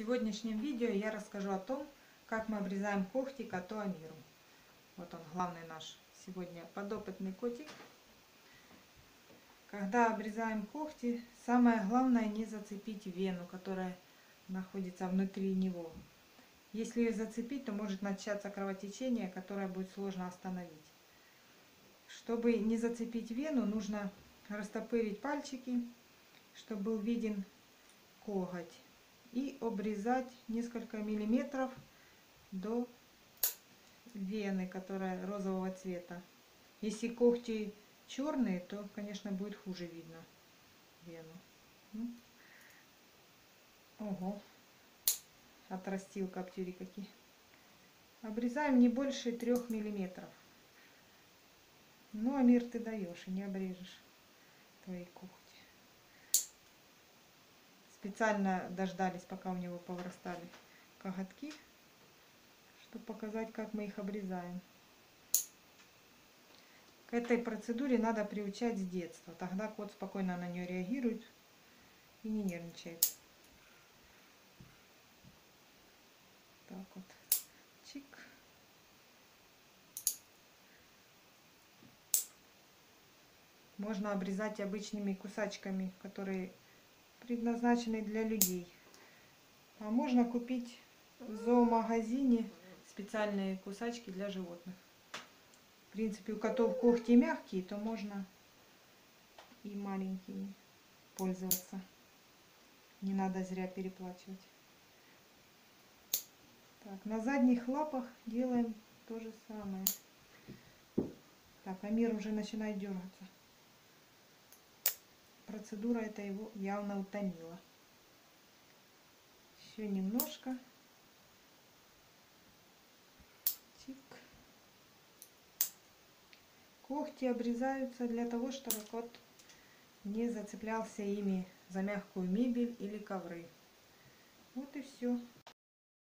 В сегодняшнем видео я расскажу о том, как мы обрезаем когти коту Амиру. Вот он, главный наш сегодня подопытный котик. Когда обрезаем когти, самое главное не зацепить вену, которая находится внутри него. Если ее зацепить, то может начаться кровотечение, которое будет сложно остановить. Чтобы не зацепить вену, нужно растопырить пальчики, чтобы был виден коготь. И обрезать несколько миллиметров до вены, которая розового цвета. Если когти черные, то, конечно, будет хуже видно вену. Ого! Отрастил каптюри какие. Обрезаем не больше 3 миллиметров. Ну, Амир, ты даешь и не обрежешь твои когти. Специально дождались, пока у него повырастали коготки, чтобы показать, как мы их обрезаем. К этой процедуре надо приучать с детства. Тогда кот спокойно на нее реагирует и не нервничает. Так вот. Чик. Можно обрезать обычными кусачками, которые предназначенный для людей. А можно купить в зоомагазине специальные кусачки для животных. В принципе, у котов когти мягкие, то можно и маленькими пользоваться. Не надо зря переплачивать. Так, на задних лапах делаем то же самое. Так, Амир уже начинает дергаться. Процедура эта его явно утомила. Еще немножко. Чик. Когти обрезаются для того, чтобы кот не зацеплялся ими за мягкую мебель или ковры. Вот и все.